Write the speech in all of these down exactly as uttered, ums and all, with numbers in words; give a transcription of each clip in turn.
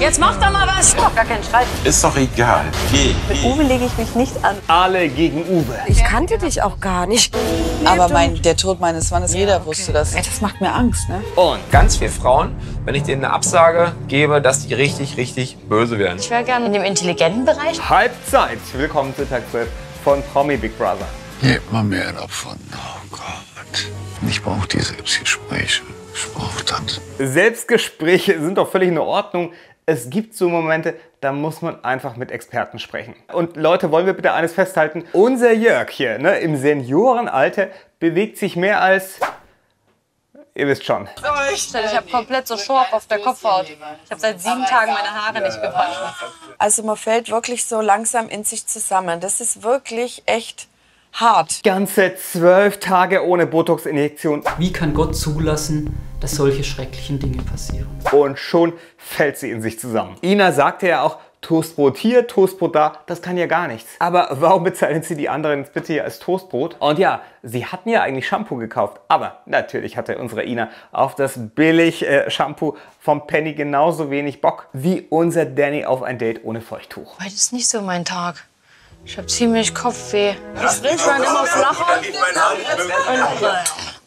Jetzt mach doch mal was. Oh, gar keinen Streit. Ist doch egal. Geh, geh. Mit Uwe lege ich mich nicht an. Alle gegen Uwe. Ich kannte dich auch gar nicht. Nee, aber mein, der Tod meines Mannes, jeder ja, okay. wusste das. Ey, das macht mir Angst, ne? Und ganz viele Frauen, wenn ich denen eine Absage gebe, dass die richtig, richtig böse werden. Ich wäre gerne in dem intelligenten Bereich. Halbzeit. Willkommen zu Tag zwölf von Promi Big Brother. Nehmt mal mehr davon. Oh Gott. Ich brauche die Selbstgespräche. Ich brauche das. Selbstgespräche sind doch völlig in Ordnung. Es gibt so Momente, da muss man einfach mit Experten sprechen. Und Leute, wollen wir bitte eines festhalten? Unser Jörg hier, ne, im Seniorenalter bewegt sich mehr als... Ihr wisst schon. Ich habe komplett so Schorf auf der Kopfhaut. Ich habe seit sieben Tagen meine Haare nicht gewaschen. Also man fällt wirklich so langsam in sich zusammen. Das ist wirklich echt... hart. Ganze zwölf Tage ohne Botox-Injektion. Wie kann Gott zulassen, dass solche schrecklichen Dinge passieren? Und schon fällt sie in sich zusammen. Ina sagte ja auch, Toastbrot hier, Toastbrot da, das kann ja gar nichts. Aber warum bezeichnet sie die anderen jetzt bitte hier als Toastbrot? Und ja, sie hatten ja eigentlich Shampoo gekauft, aber natürlich hatte unsere Ina auf das Billig-Shampoo vom Penny genauso wenig Bock wie unser Danni auf ein Date ohne Feuchttuch. Heute ist nicht so mein Tag. Ich hab ziemlich Kopfweh. Die Strich waren immer flacher.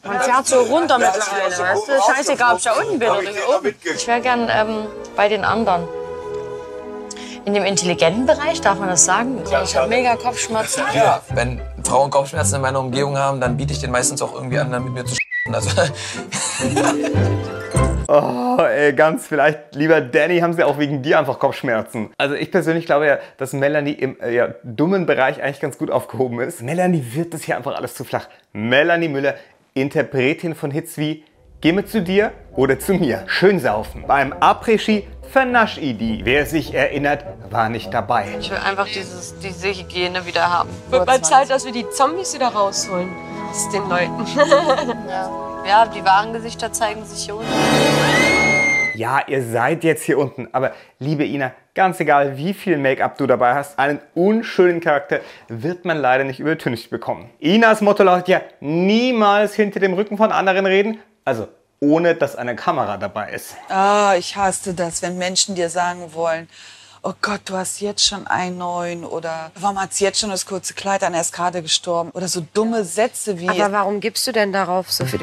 Und man fährt so runter mittlerweile, weißt du? Scheißegal, ob ich da unten bin oder hier oben. Ich wäre gern ähm, bei den anderen. In dem intelligenten Bereich, darf man das sagen? Ich habe mega Kopfschmerzen. Ja, wenn Frauen Kopfschmerzen in meiner Umgebung haben, dann biete ich den meistens auch irgendwie an, dann mit mir zu sch***en. Also oh, ey, ganz vielleicht, lieber Danni, haben sie auch wegen dir einfach Kopfschmerzen. Also ich persönlich glaube ja, dass Melanie im äh, ja, dummen Bereich eigentlich ganz gut aufgehoben ist. Melanie wird das hier einfach alles zu flach. Melanie Müller, Interpretin von Hits wie Geh mit zu dir oder zu mir. Schön saufen. Beim Après-Ski vernasch ich die. Wer sich erinnert, war nicht dabei. Ich will einfach dieses, diese Hygiene wieder haben. Wird mal Zeit, dass wir die Zombies wieder rausholen. Aus den Leuten. Ja. Ja, die wahren Gesichter zeigen sich hier unten. Ja, ihr seid jetzt hier unten, aber liebe Ina, ganz egal wie viel Make-up du dabei hast, einen unschönen Charakter wird man leider nicht übertüncht bekommen. Inas Motto lautet ja, niemals hinter dem Rücken von anderen reden, also ohne, dass eine Kamera dabei ist. Ah, ich hasse das, wenn Menschen dir sagen wollen, oh Gott, du hast jetzt schon einen neuen oder warum hat sie jetzt schon das kurze Kleid an, er ist gerade gestorben oder so dumme Sätze wie... Aber warum gibst du denn darauf so viel...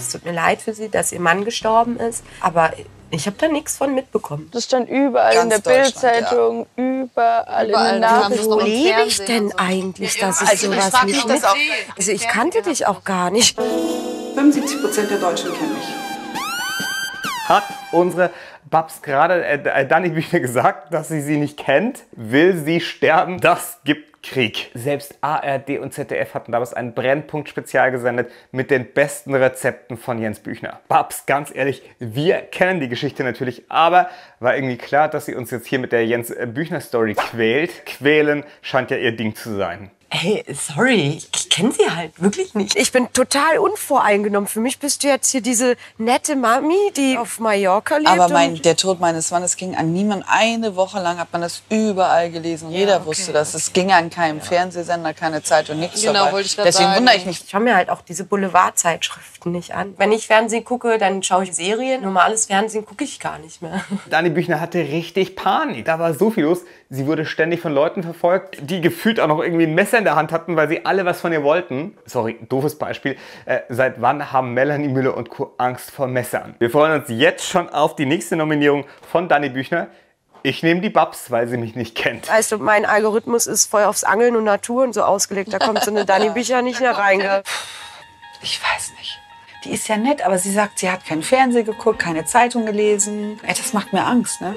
Es tut mir leid für sie, dass ihr Mann gestorben ist, aber ich habe da nichts von mitbekommen. Das stand überall ganz in der Bildzeitung, ja. überall, überall in der Nachrichten. Wo lebe ich denn so eigentlich, dass ja, ich also sowas ich nicht mit... Also ich kannte ja. dich auch gar nicht. fünfundsiebzig Prozent der Deutschen kennen mich. Hat unsere Babs gerade äh, Danni Büchner gesagt, dass sie sie nicht kennt? Will sie sterben? Das gibt Krieg. Selbst A R D und Z D F hatten damals einen Brennpunkt-Spezial gesendet mit den besten Rezepten von Jens Büchner. Babs, ganz ehrlich, wir kennen die Geschichte natürlich, aber war irgendwie klar, dass sie uns jetzt hier mit der Jens Büchner-Story quält. Quälen scheint ja ihr Ding zu sein. Hey, sorry, ich kenne sie halt wirklich nicht. Ich bin total unvoreingenommen. Für mich bist du jetzt hier diese nette Mami, die auf Mallorca lebt. Aber mein, der Tod meines Mannes ging an niemanden. Eine Woche lang hat man das überall gelesen. Ja, Jeder okay, wusste das. Es okay. ging an keinen ja. Fernsehsender, keine Zeit und nichts. Genau, wollte ich Deswegen sagen. wundere ich mich. Ich schaue mir halt auch diese Boulevardzeitschriften nicht an. Wenn ich Fernsehen gucke, dann schaue ich Serien. Normales Fernsehen gucke ich gar nicht mehr. Danni Büchner hatte richtig Panik. Da war so viel los. Sie wurde ständig von Leuten verfolgt, die gefühlt auch noch irgendwie ein Messer in der Hand hatten, weil sie alle was von ihr wollten. Sorry, doofes Beispiel. Äh, seit wann haben Melanie Müller und Co. Angst vor Messern? Wir freuen uns jetzt schon auf die nächste Nominierung von Danni Büchner. Ich nehme die Babs, weil sie mich nicht kennt. Also mein Algorithmus ist voll aufs Angeln und Natur und so ausgelegt. Da kommt so eine Danni Büchner nicht mehr rein. Ich weiß nicht. Die ist ja nett, aber sie sagt, sie hat keinen Fernseher geguckt, keine Zeitung gelesen. Ey, das macht mir Angst, ne?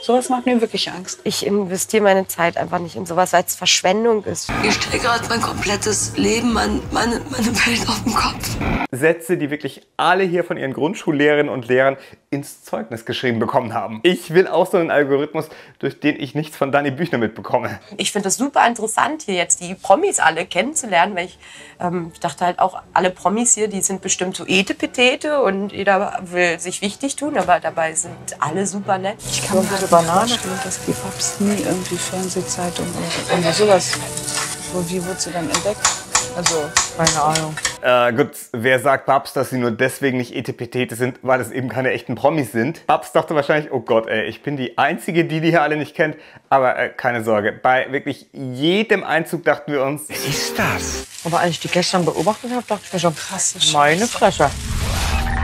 Sowas macht mir wirklich Angst. Ich investiere meine Zeit einfach nicht in sowas, weil es Verschwendung ist. Ich stelle gerade mein komplettes Leben, mein, meine, meine Welt auf den Kopf. Sätze, die wirklich alle hier von ihren Grundschullehrerinnen und Lehrern ins Zeugnis geschrieben bekommen haben. Ich will auch so einen Algorithmus, durch den ich nichts von Danni Büchner mitbekomme. Ich finde das super interessant, hier jetzt die Promis alle kennenzulernen, weil ich, ähm, ich dachte halt auch, alle Promis hier, die sind bestimmt so Etepetete und jeder will sich wichtig tun, aber dabei sind alle super nett. Ich kann so eine Banane, dass die Babs nie irgendwie Fernsehzeitung oder sowas. Wie wird sie dann entdeckt? Also, keine Ahnung. Äh, gut, wer sagt Babs, dass sie nur deswegen nicht etepetete sind, weil es eben keine echten Promis sind? Babs dachte wahrscheinlich, oh Gott, ey, ich bin die Einzige, die die hier alle nicht kennt. Aber äh, keine Sorge, bei wirklich jedem Einzug dachten wir uns, was ist das? Aber als ich die gestern beobachtet habe, dachte ich mir schon, krass, meine Fresse.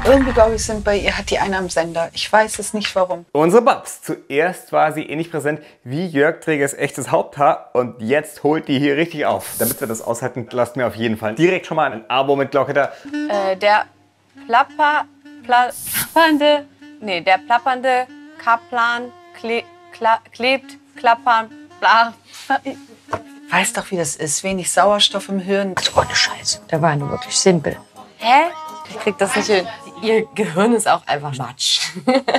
Irgendwie, glaube ich, sind bei ihr, hat die eine am Sender. Ich weiß es nicht, warum. Unsere Babs. Zuerst war sie ähnlich präsent wie Jörg Trägers echtes Haupthaar und jetzt holt die hier richtig auf. Damit wir das aushalten, lasst mir auf jeden Fall direkt schon mal ein Abo mit Glocke da. Äh, der plapper, pla, plappernde, nee, der plappernde Kaplan kle, kla, klebt, klappern, bla. Weiß doch, wie das ist. Wenig Sauerstoff im Hirn. Also ohne Scheiße. Der war nur wirklich simpel. Hä? Ich krieg das nicht hin. Ihr Gehirn ist auch einfach Matsch.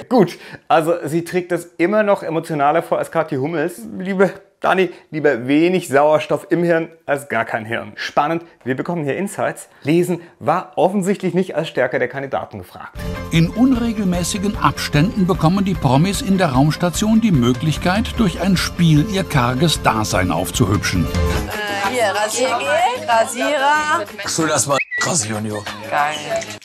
Gut, also sie trägt das immer noch emotionaler vor als Katja Hummels. Liebe Danni, lieber wenig Sauerstoff im Hirn als gar kein Hirn. Spannend, wir bekommen hier Insights. Lesen war offensichtlich nicht als Stärke der Kandidaten gefragt. In unregelmäßigen Abständen bekommen die Promis in der Raumstation die Möglichkeit, durch ein Spiel ihr karges Dasein aufzuhübschen. Äh, hier, Rasiergel, Rasierer. Cool, das war... Krass, Junior. Geil.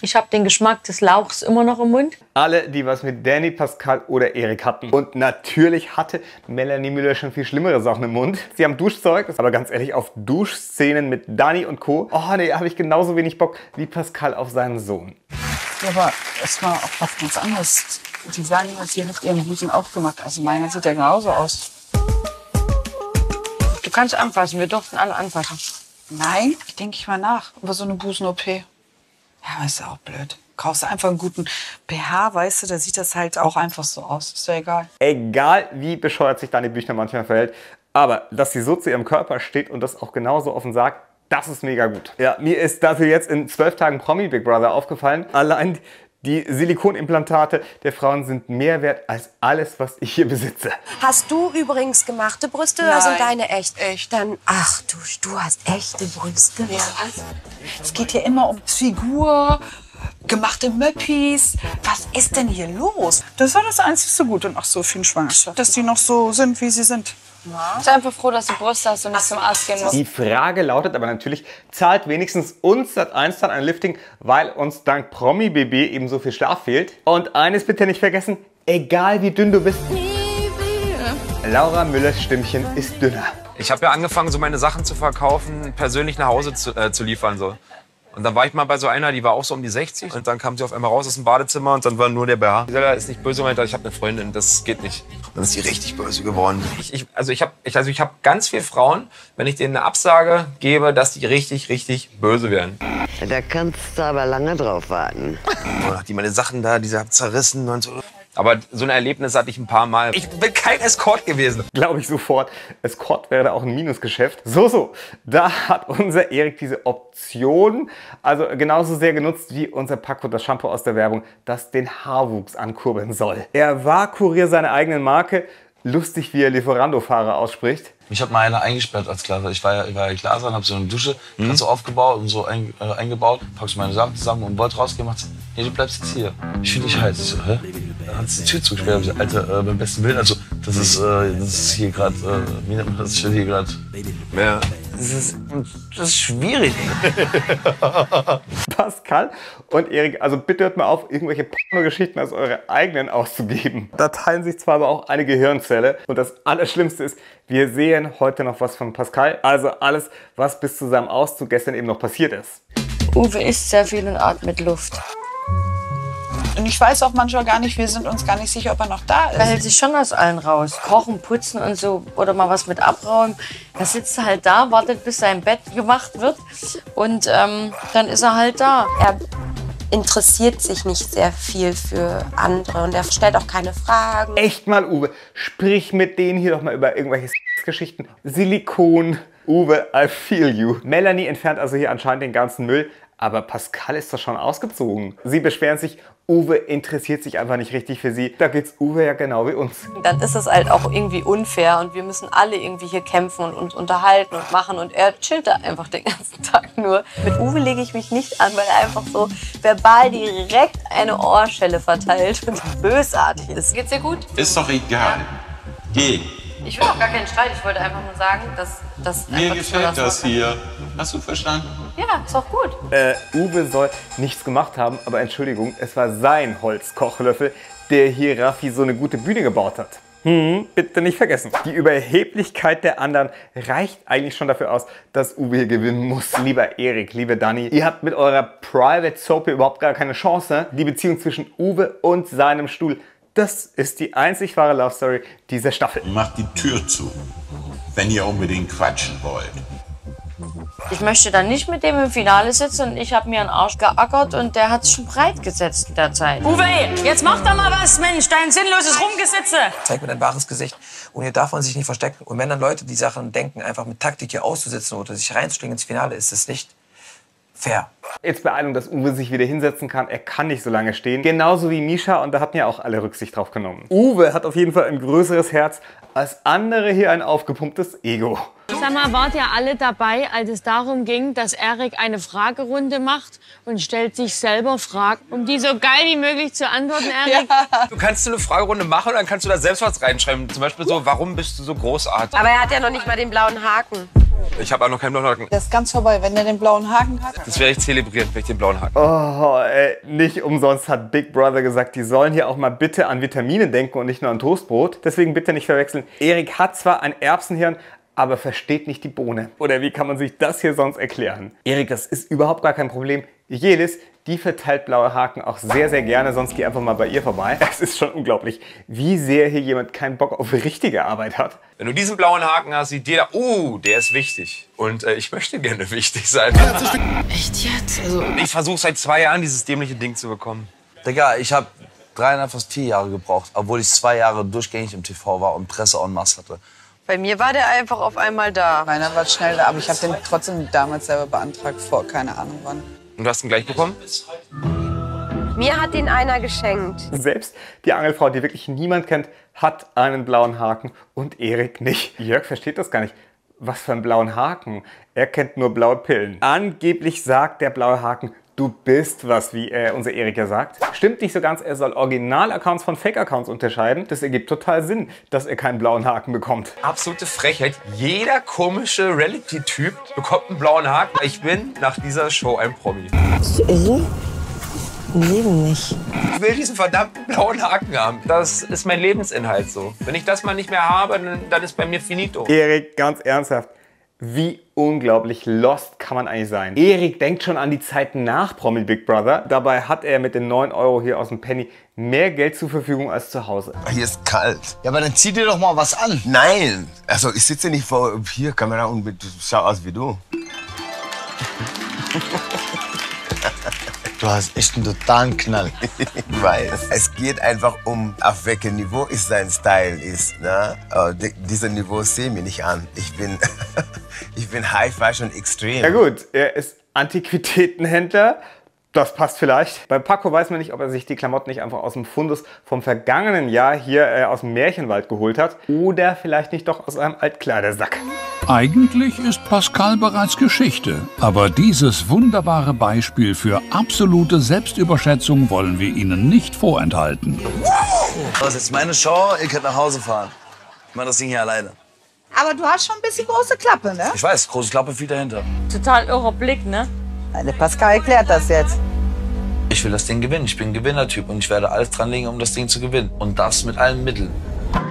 Ich habe den Geschmack des Lauchs immer noch im Mund. Alle, die was mit Danni, Pascal oder Eric hatten. Und natürlich hatte Melanie Müller schon viel schlimmere Sachen im Mund. Sie haben Duschzeug, aber ganz ehrlich, auf Duschszenen mit Danni und Co. Oh nee, habe ich genauso wenig Bock wie Pascal auf seinen Sohn. Ja, aber es war auch was ganz anderes. Die sagen, sie hat ihren Busen aufgemacht. Also meiner sieht ja genauso aus. Du kannst anfassen, wir durften alle anfassen. Nein, ich denke ich mal nach. Über so eine Busen-O P. Ja, aber ist ja auch blöd. Kaufst einfach einen guten B H, weißt du, da sieht das halt auch einfach so aus. Ist ja egal. Egal, wie bescheuert sich Danni Büchner manchmal verhält. Aber, dass sie so zu ihrem Körper steht und das auch genauso offen sagt, das ist mega gut. Ja, mir ist dafür jetzt in zwölf Tagen Promi Big Brother aufgefallen. Allein die Silikonimplantate der Frauen sind mehr wert als alles, was ich hier besitze. Hast du übrigens gemachte Brüste oder sind deine echt? Echt. Dann, ach du, du hast echte Brüste. Ja. Es geht hier immer um Figur, gemachte Möppis. Was ist denn hier los? Das war das einzige Gute und auch so viel Schwangerschaft, dass die noch so sind, wie sie sind. Ja. Ich bin einfach froh, dass du Brüste hast und nicht zum Arzt gehen musst. Die Frage lautet aber natürlich, zahlt wenigstens uns sat eins dann ein Lifting, weil uns dank Promi B B eben so viel Schlaf fehlt? Und eines bitte nicht vergessen, egal wie dünn du bist, Laura Müllers Stimmchen ist dünner. Ich habe ja angefangen, so meine Sachen zu verkaufen, persönlich nach Hause zu, äh, zu liefern. So. Und dann war ich mal bei so einer, die war auch so um die sechzig. Und dann kam sie auf einmal raus aus dem Badezimmer und dann war nur der B H. Die ist nicht böse, meinte, ich habe eine Freundin, das geht nicht. Und dann ist sie richtig böse geworden. Ich, ich, also ich habe ich, also ich hab ganz viele Frauen, wenn ich denen eine Absage gebe, dass die richtig, richtig böse werden. Da kannst du aber lange drauf warten. Oh, die meine Sachen da, diese hab zerrissen und so. Aber so ein Erlebnis hatte ich ein paar Mal. Ich bin kein Escort gewesen. Glaube ich sofort. Escort wäre da auch ein Minusgeschäft. So, so. Da hat unser Eric diese Option also genauso sehr genutzt wie unser Paco das Shampoo aus der Werbung, das den Haarwuchs ankurbeln soll. Er war Kurier seiner eigenen Marke. Lustig, wie er Lieferando-Fahrer ausspricht. Mich hat mal einer eingesperrt als Klasse. Ich war ja, ich war ja Klasse und hab so eine Dusche mhm. ganz so aufgebaut und so ein, äh, eingebaut. Packst meine Sachen zusammen und wollte rausgehen. Macht, nee, du bleibst jetzt hier. Ich fühle dich heiß. Ich so, hä? Dann hat die Tür zugesperrt. Ich, Alter, äh, beim besten Willen. Also, das ist, äh, das ist hier gerade, äh, wie nennt man das? Hier gerade. Ja. Das ist, das ist schwierig. Pascal und Eric, also bitte hört mal auf, irgendwelche Porno-Geschichten als eure eigenen auszugeben. Da teilen sich zwar aber auch eine Gehirnzelle. Und das Allerschlimmste ist, wir sehen heute noch was von Pascal. Also alles, was bis zu seinem Auszug gestern eben noch passiert ist. Uwe isst sehr viel und atmet Luft. Und ich weiß auch manchmal gar nicht, wir sind uns gar nicht sicher, ob er noch da ist. Er hält sich schon aus allen raus. Kochen, putzen und so oder mal was mit abräumen. Da sitzt er halt da, wartet, bis sein Bett gemacht wird und ähm, dann ist er halt da. Er interessiert sich nicht sehr viel für andere und er stellt auch keine Fragen. Echt mal, Uwe, sprich mit denen hier doch mal über irgendwelche Sexgeschichten. Silikon, Uwe, I feel you. Melanie entfernt also hier anscheinend den ganzen Müll. Aber Pascal ist doch schon ausgezogen. Sie beschweren sich, Uwe interessiert sich einfach nicht richtig für sie. Da geht's Uwe ja genau wie uns. Dann ist es halt auch irgendwie unfair und wir müssen alle irgendwie hier kämpfen und uns unterhalten und machen. Und er chillt da einfach den ganzen Tag nur. Mit Uwe lege ich mich nicht an, weil er einfach so verbal direkt eine Ohrschelle verteilt und bösartig ist. Geht's dir gut? Ist doch egal. Ja. Geh. Ich will auch gar keinen Streit. Ich wollte einfach nur sagen, dass das... Mir gefällt das hier. Hast du verstanden? Ja, ist auch gut. Äh, Uwe soll nichts gemacht haben, aber Entschuldigung, es war sein Holzkochlöffel, der hier Raffi so eine gute Bühne gebaut hat. Hm, bitte nicht vergessen. Die Überheblichkeit der anderen reicht eigentlich schon dafür aus, dass Uwe hier gewinnen muss. Lieber Eric, liebe Danni, ihr habt mit eurer Private Soap hier überhaupt gar keine Chance. Die Beziehung zwischen Uwe und seinem Stuhl, das ist die einzig wahre Love Story dieser Staffel. Macht die Tür zu, wenn ihr unbedingt quatschen wollt. Ich möchte dann nicht mit dem im Finale sitzen und ich habe mir einen Arsch geackert und der hat es schon breit gesetzt in der Zeit. Uwe, jetzt mach doch mal was, Mensch, dein sinnloses Rumgesitze. Zeig mir dein wahres Gesicht und hier darf man sich nicht verstecken. Und wenn dann Leute die Sachen denken, einfach mit Taktik hier auszusitzen oder sich reinzuschlingen ins Finale, ist es nicht fair. Jetzt Beeilung, dass Uwe sich wieder hinsetzen kann. Er kann nicht so lange stehen. Genauso wie Mischa und da hatten ja auch alle Rücksicht drauf genommen. Uwe hat auf jeden Fall ein größeres Herz als andere, hier ein aufgepumptes Ego. Sag mal, wart ihr alle dabei, als es darum ging, dass Eric eine Fragerunde macht und stellt sich selber Fragen, um die so geil wie möglich zu antworten, Eric? Ja. Du kannst eine Fragerunde machen und dann kannst du da selbst was reinschreiben. Zum Beispiel so, warum bist du so großartig? Aber er hat ja noch nicht mal den blauen Haken. Ich habe auch noch keinen blauen Haken. Das ist ganz vorbei, wenn er den blauen Haken hat. Das werde ich zelebrieren, wenn ich den blauen Haken habe. Oh, ey, nicht umsonst hat Big Brother gesagt, die sollen hier auch mal bitte an Vitamine denken und nicht nur an Toastbrot. Deswegen bitte nicht verwechseln. Eric hat zwar ein Erbsenhirn, aber versteht nicht die Bohne. Oder wie kann man sich das hier sonst erklären? Eric, das ist überhaupt gar kein Problem. Jedes, die verteilt blaue Haken auch sehr, sehr gerne. Sonst geh einfach mal bei ihr vorbei. Es ist schon unglaublich, wie sehr hier jemand keinen Bock auf richtige Arbeit hat. Wenn du diesen blauen Haken hast, sieht jeder, oh, der ist wichtig. Und äh, ich möchte gerne wichtig sein. Echt jetzt? Also ich versuche seit zwei Jahren, dieses dämliche Ding zu bekommen. Digga, ich habe dreieinhalb, fast vier Jahre gebraucht, obwohl ich zwei Jahre durchgängig im T V war und Presse en masse hatte. Bei mir war der einfach auf einmal da. Meiner war schnell da, aber ich habe den trotzdem damals selber beantragt, vor keine Ahnung wann. Und du hast ihn gleich bekommen? Mir hat ihn einer geschenkt. Selbst die Angelfrau, die wirklich niemand kennt, hat einen blauen Haken und Eric nicht. Jörg versteht das gar nicht. Was für einen blauen Haken? Er kennt nur blaue Pillen. Angeblich sagt der blaue Haken, du bist was, wie äh, unser Eric ja sagt. Stimmt nicht so ganz, er soll Original-Accounts von Fake-Accounts unterscheiden. Das ergibt total Sinn, dass er keinen blauen Haken bekommt. Absolute Frechheit. Jeder komische Reality-Typ bekommt einen blauen Haken. Ich bin nach dieser Show ein Promi. Bist du irre? Im Leben nicht. Ich will diesen verdammten blauen Haken haben. Das ist mein Lebensinhalt so. Wenn ich das mal nicht mehr habe, dann, dann ist bei mir finito. Eric, ganz ernsthaft. Wie unglaublich lost kann man eigentlich sein? Eric denkt schon an die Zeit nach Promi Big Brother. Dabei hat er mit den neun Euro hier aus dem Penny mehr Geld zur Verfügung als zu Hause. Hier ist kalt. Ja, aber dann zieh dir doch mal was an. Nein, also ich sitze nicht vor hier, Kamera und schau aus wie du. Du hast echt einen totalen Knall. Ich weiß. Es geht einfach um, auf welchem Niveau ist sein Style ist. Ne? Oh, dieser Niveau sehe ich mir nicht an. Ich bin, ich bin High-Fashion und extrem. Ja gut, er ist Antiquitätenhändler. Das passt vielleicht. Bei Paco weiß man nicht, ob er sich die Klamotten nicht einfach aus dem Fundus vom vergangenen Jahr hier äh, aus dem Märchenwald geholt hat. Oder vielleicht nicht doch aus einem Altkleidersack. Eigentlich ist Pascal bereits Geschichte. Aber dieses wunderbare Beispiel für absolute Selbstüberschätzung wollen wir Ihnen nicht vorenthalten. Das ist jetzt meine Show. Ihr könnt nach Hause fahren. Ich mache das Ding hier alleine. Aber du hast schon ein bisschen große Klappe, ne? Ich weiß, große Klappe viel dahinter. Total irrer Blick, ne? Der Pascal erklärt das jetzt. Ich will das Ding gewinnen. Ich bin ein Gewinnertyp und ich werde alles dran legen, um das Ding zu gewinnen. Und das mit allen Mitteln.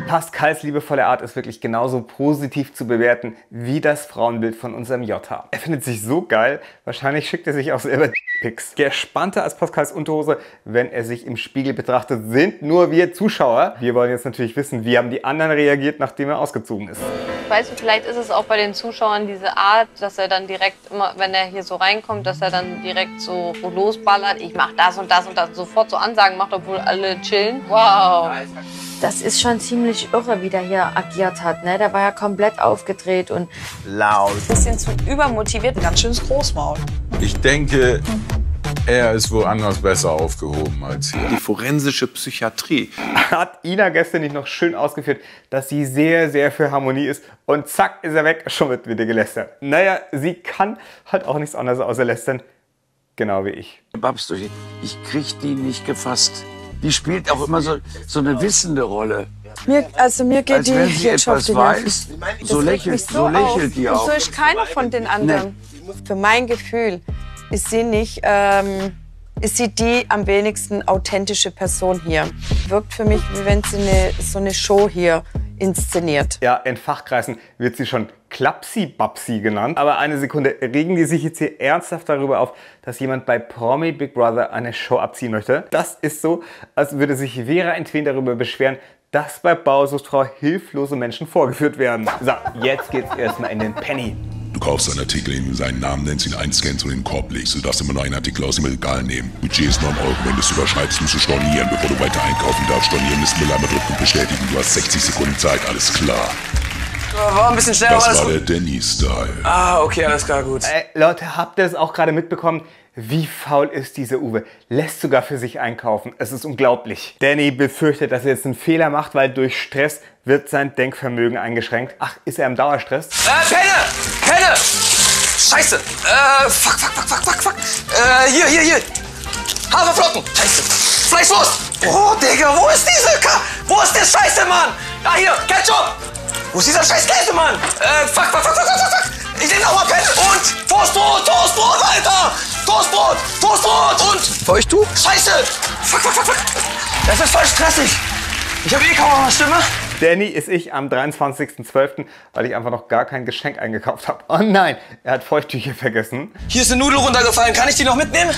Pascals liebevolle Art ist wirklich genauso positiv zu bewerten wie das Frauenbild von unserem J H. Er findet sich so geil, wahrscheinlich schickt er sich auch selber Pics. Gespannter als Pascals Unterhose, wenn er sich im Spiegel betrachtet, sind nur wir Zuschauer. Wir wollen jetzt natürlich wissen, wie haben die anderen reagiert, nachdem er ausgezogen ist. Weißt du, vielleicht ist es auch bei den Zuschauern diese Art, dass er dann direkt immer, wenn er hier so reinkommt, dass er dann direkt so losballert. Ich mach das und das und das, sofort so Ansagen macht, obwohl alle chillen. Wow. Das ist schon ziemlich irre, wie der hier agiert hat. Ne? Der war ja komplett aufgedreht und laut. Ein bisschen zu übermotiviert, ein ganz schönes Großmaul. Ich denke, er ist woanders besser aufgehoben als hier. Die forensische Psychiatrie. Hat Ina gestern nicht noch schön ausgeführt, dass sie sehr, sehr für Harmonie ist. Und zack, ist er weg, schon wird wieder gelästert. Naja, sie kann halt auch nichts anderes außer lästern. Genau wie ich. Babs, ich krieg die nicht gefasst. Die spielt auch immer so, so eine wissende Rolle. Mir, also mir geht als die wenn sie etwas weiß, so lächelt, so, so lächelt die auch. So ist keiner von den anderen. Nee. Für mein Gefühl ist sie nicht, ähm, ist sie die am wenigsten authentische Person hier. Wirkt für mich, wie wenn sie eine, so eine Show hier inszeniert. Ja, in Fachkreisen wird sie schon Klapsi-Babsi genannt. Aber eine Sekunde, regen die sich jetzt hier ernsthaft darüber auf, dass jemand bei Promi Big Brother eine Show abziehen möchte? Das ist so, als würde sich Vera Entwen darüber beschweren, dass bei Bauer sucht Frau hilflose Menschen vorgeführt werden. So, jetzt geht's erstmal in den Penny. Du kaufst einen Artikel, in seinen Namen nennst, ihn einscannst und in den Korb legst. Du darfst immer nur einen Artikel aus dem Regal nehmen. Budget ist neun Euro. Wenn du es überschreibst, musst du stornieren. Bevor du weiter einkaufen darfst, stornieren ist Müller mit Druck und bestätigen. Du hast sechzig Sekunden Zeit, alles klar. War ein bisschen schneller. Das war der Danni-Style. Ah, okay, alles klar, gut. Äh, Leute, habt ihr es auch gerade mitbekommen? Wie faul ist diese Uwe? Lässt sogar für sich einkaufen. Es ist unglaublich. Danni befürchtet, dass er jetzt einen Fehler macht, weil durch Stress wird sein Denkvermögen eingeschränkt. Ach, ist er im Dauerstress? Äh, Penne! Penne! Scheiße! Äh, fuck, fuck, fuck, fuck, fuck, fuck! Äh, hier, hier, hier! Haferflocken! Scheiße! Fleischwurst! Oh, Digga, wo ist diese Ka... Wo ist der Scheiße, Mann? Ah, hier, Ketchup! Wo ist dieser scheiß Käse, Mann? Äh, fuck, fuck, fuck, fuck, fuck, fuck! Ich nehme nochmal Penne! Und Toastbrot, Toastbrot, Alter! Toastbrot, Toastbrot und... Feuchttuch? Scheiße! Fuck, fuck, fuck, fuck! Das ist voll stressig! Ich habe eh kaum noch eine Stimme. Danni ist ich am dreiundzwanzigsten zwölften, weil ich einfach noch gar kein Geschenk eingekauft habe. Oh nein, er hat Feuchttücher vergessen. Hier ist eine Nudel runtergefallen, kann ich die noch mitnehmen?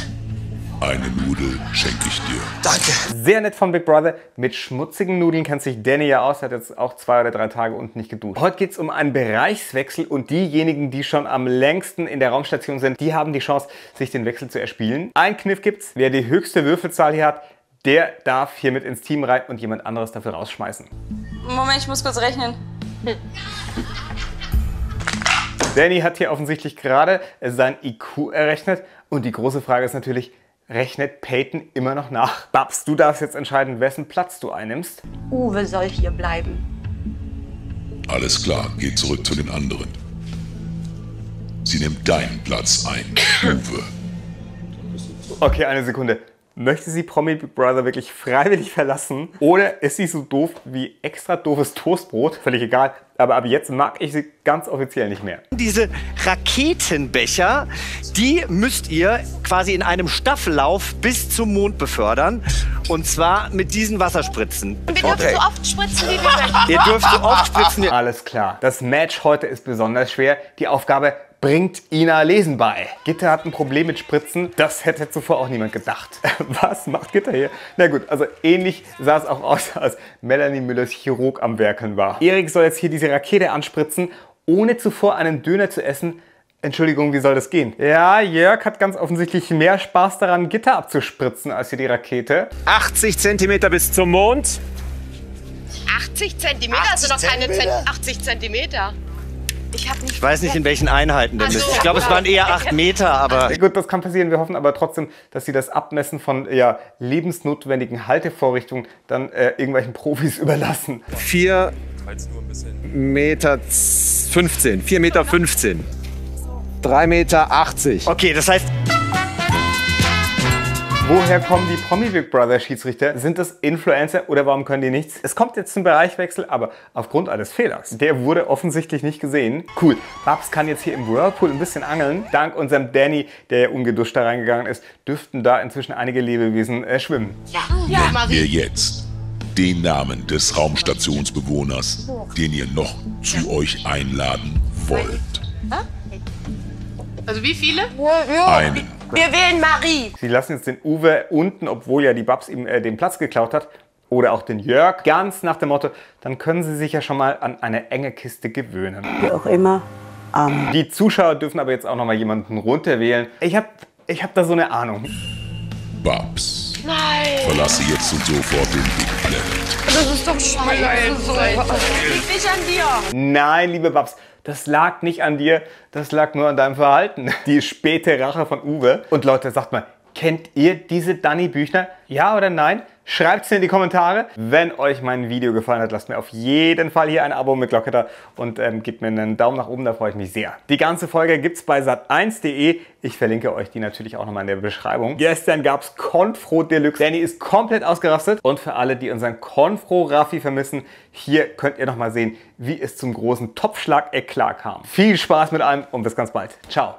Eine Nudel schenke ich dir. Danke. Sehr nett von Big Brother. Mit schmutzigen Nudeln kennt sich Danni ja aus. Hat jetzt auch zwei oder drei Tage unten nicht geduscht. Heute geht es um einen Bereichswechsel und diejenigen, die schon am längsten in der Raumstation sind, die haben die Chance, sich den Wechsel zu erspielen. Ein Kniff gibt's. Wer die höchste Würfelzahl hier hat, der darf hier mit ins Team rein und jemand anderes dafür rausschmeißen. Moment, ich muss kurz rechnen. Danni hat hier offensichtlich gerade sein I Q errechnet. Und die große Frage ist natürlich, rechnet Peyton immer noch nach? Babs, du darfst jetzt entscheiden, wessen Platz du einnimmst. Uwe soll hier bleiben. Alles klar, geh zurück zu den anderen. Sie nimmt deinen Platz ein, Uwe. Okay, eine Sekunde. Möchte sie Promi Big Brother wirklich freiwillig verlassen? Oder ist sie so doof wie extra doofes Toastbrot? Völlig egal. Aber ab jetzt mag ich sie ganz offiziell nicht mehr. Diese Raketenbecher, die müsst ihr quasi in einem Staffellauf bis zum Mond befördern. Und zwar mit diesen Wasserspritzen. Und wir dürfen so oft spritzen, wie wir möchten. Ihr dürft so oft spritzen. Alles klar. Das Match heute ist besonders schwer. Die Aufgabe bringt Ina Lesen bei. Gitta hat ein Problem mit Spritzen. Das hätte zuvor auch niemand gedacht. Was macht Gitta hier? Na gut, also ähnlich sah es auch aus, als Melanie Müllers Chirurg am Werkeln war. Eric soll jetzt hier diese Rakete anspritzen, ohne zuvor einen Döner zu essen. Entschuldigung, wie soll das gehen? Ja, Jörg hat ganz offensichtlich mehr Spaß daran, Gitta abzuspritzen, als hier die Rakete. achtzig Zentimeter bis zum Mond. achtzig Zentimeter? Also noch keine achtzig Zentimeter. Ich, ich weiß nicht, in welchen Einheiten denn das ist. Ich glaube, es waren eher acht Meter, aber... Gut, das kann passieren. Wir hoffen aber trotzdem, dass sie das Abmessen von ja, lebensnotwendigen Haltevorrichtungen dann äh, irgendwelchen Profis überlassen. vier Meter fünfzehn. vier Meter fünfzehn. drei Meter achtzig. Okay, das heißt... Woher kommen die Promi Big Brother Schiedsrichter? Sind das Influencer oder warum können die nichts? Es kommt jetzt zum Bereichwechsel, aber aufgrund eines Fehlers. Der wurde offensichtlich nicht gesehen. Cool, Babs kann jetzt hier im Whirlpool ein bisschen angeln. Dank unserem Danni, der ja ungeduscht da reingegangen ist, dürften da inzwischen einige Lebewesen äh, schwimmen. Ja, ja, Marie. Ihr jetzt den Namen des Raumstationsbewohners, den ihr noch zu euch einladen wollt. Also wie viele? Einen. Wir wählen Marie. Sie lassen jetzt den Uwe unten, obwohl ja die Babs ihm äh, den Platz geklaut hat. Oder auch den Jörg. Ganz nach dem Motto, dann können sie sich ja schon mal an eine enge Kiste gewöhnen. Wie auch immer. Um. Die Zuschauer dürfen aber jetzt auch noch mal jemanden runterwählen. Ich hab, ich hab da so eine Ahnung. Babs. Nein. Verlasse jetzt und sofort den Big Planet. Das ist doch scheiße. So. Liegt nicht an dir. Nein, liebe Babs. Das lag nicht an dir, das lag nur an deinem Verhalten. Die späte Rache von Uwe. Und Leute, sagt mal, Kennt ihr diese Danni Büchner? Ja oder nein? Schreibt es in die Kommentare. Wenn euch mein Video gefallen hat, lasst mir auf jeden Fall hier ein Abo mit Glocke da und ähm, gebt mir einen Daumen nach oben, da freue ich mich sehr. Die ganze Folge gibt es bei sat eins punkt de. Ich verlinke euch die natürlich auch nochmal in der Beschreibung. Gestern gab es Konfro Deluxe. Danni ist komplett ausgerastet. Und für alle, die unseren Konfro Raffi vermissen, hier könnt ihr nochmal sehen, wie es zum großen Topfschlag-Eklat kam. Viel Spaß mit allem und bis ganz bald. Ciao.